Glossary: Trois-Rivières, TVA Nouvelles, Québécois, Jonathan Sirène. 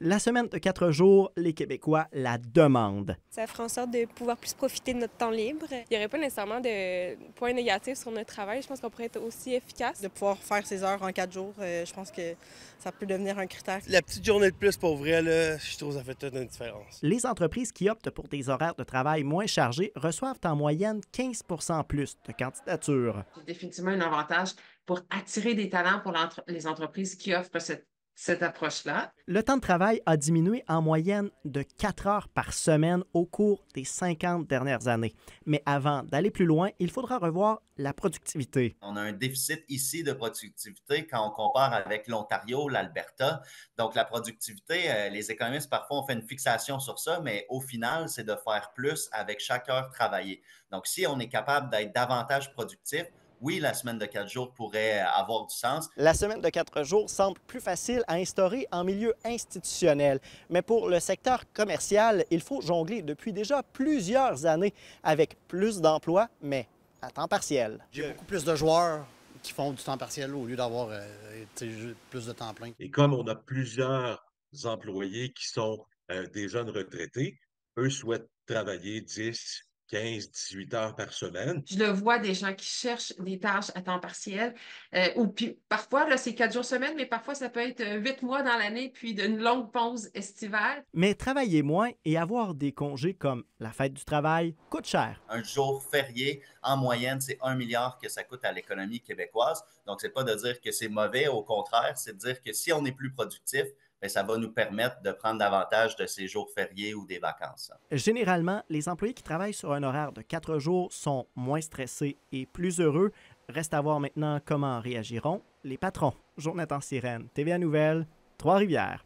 La semaine de 4 jours, les Québécois la demandent. Ça ferait en sorte de pouvoir plus profiter de notre temps libre. Il n'y aurait pas nécessairement de points négatifs sur notre travail. Je pense qu'on pourrait être aussi efficace. De pouvoir faire ses heures en 4 jours, je pense que ça peut devenir un critère. La petite journée de plus, pour vrai, là, je trouve que ça fait toute une différence. Les entreprises qui optent pour des horaires de travail moins chargés reçoivent en moyenne 15% plus de candidatures. C'est définitivement un avantage pour attirer des talents pour les entreprises qui offrent cette approche-là. Le temps de travail a diminué en moyenne de 4 heures par semaine au cours des 50 dernières années. Mais avant d'aller plus loin, il faudra revoir la productivité. On a un déficit ici de productivité quand on compare avec l'Ontario, l'Alberta. Donc, la productivité, les économistes, parfois, ont fait une fixation sur ça, mais au final, c'est de faire plus avec chaque heure travaillée. Donc, si on est capable d'être davantage productif, oui, la semaine de 4 jours pourrait avoir du sens. La semaine de 4 jours semble plus facile à instaurer en milieu institutionnel. Mais pour le secteur commercial, il faut jongler depuis déjà plusieurs années avec plus d'emplois, mais à temps partiel. J'ai beaucoup plus de joueurs qui font du temps partiel au lieu d'avoir plus de temps plein. Et comme on a plusieurs employés qui sont des jeunes retraités, eux souhaitent travailler 10, 15, 18 heures par semaine. Je le vois, des gens qui cherchent des tâches à temps partiel. Ou puis, parfois, c'est 4 jours semaine, mais parfois, ça peut être 8 mois dans l'année, puis d'une longue pause estivale. Mais travailler moins et avoir des congés comme la fête du travail coûte cher. Un jour férié, en moyenne, c'est 1 milliard que ça coûte à l'économie québécoise. Donc, c'est pas de dire que c'est mauvais, au contraire, c'est de dire que si on est plus productif, bien, ça va nous permettre de prendre davantage de ces jours fériés ou des vacances. Généralement, les employés qui travaillent sur un horaire de 4 jours sont moins stressés et plus heureux. Reste à voir maintenant comment réagiront les patrons. Jonathan Sirène, TVA Nouvelles, Trois-Rivières.